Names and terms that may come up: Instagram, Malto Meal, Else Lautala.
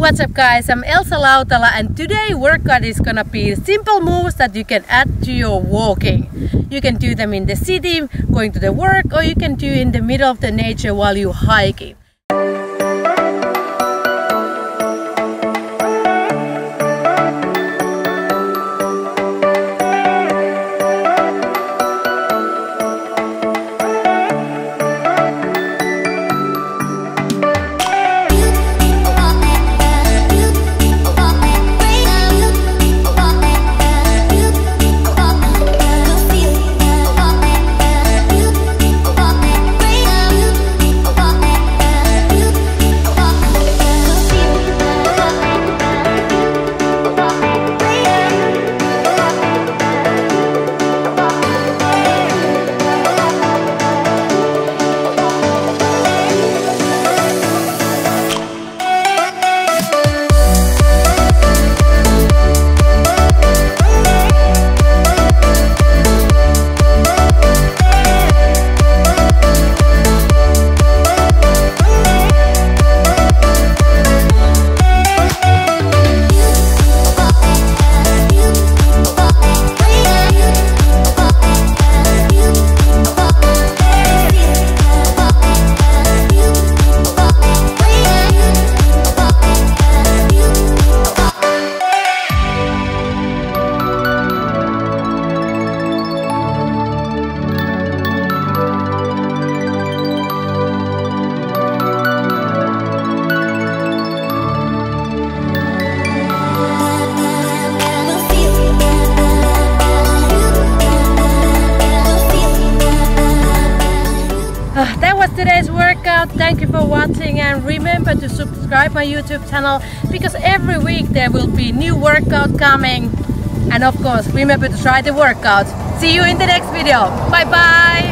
What's up guys, I'm Else Lautala and today workout is gonna be simple moves that you can add to your walking. You can do them in the city, going to the work, or you can do in the middle of the nature while you're hiking. That was today's workout. Thank you for watching and remember to subscribe my YouTube channel because every week there will be new workout coming, and of course remember to try the workout. See you in the next video. Bye bye.